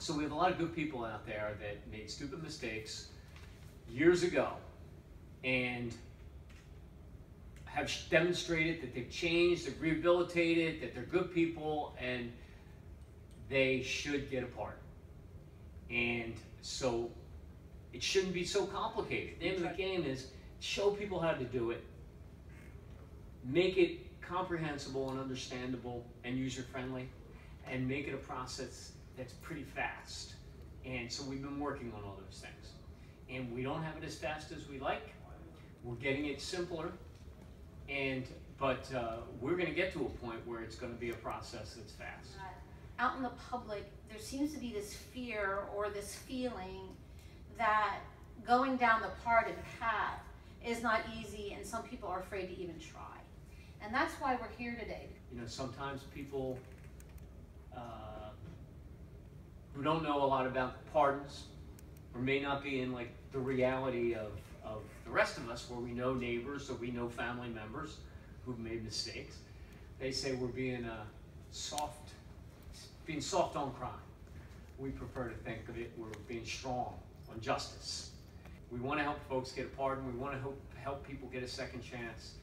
So we have a lot of good people out there that made stupid mistakes years ago and have demonstrated that they've changed, they've rehabilitated, that they're good people, and they should get a pardon. And so it shouldn't be so complicated. The name of the game is show people how to do it, make it comprehensible and understandable and user-friendly, and make it a process that's pretty fast. And so we've been working on all those things. And we don't have it as fast as we like. We're getting it simpler. But we're going to get to a point where it's going to be a process that's fast. Out in the public, there seems to be this fear or this feeling that going down the pardon path is not easy, and some people are afraid to even try. And that's why we're here today. You know, sometimes people who don't know a lot about pardons, or may not be in like the reality of the rest of us, where we know neighbors or we know family members who've made mistakes, they say we're being soft on crime. We prefer to think of it, we're being strong on justice. We want to help folks get a pardon. We want to help people get a second chance.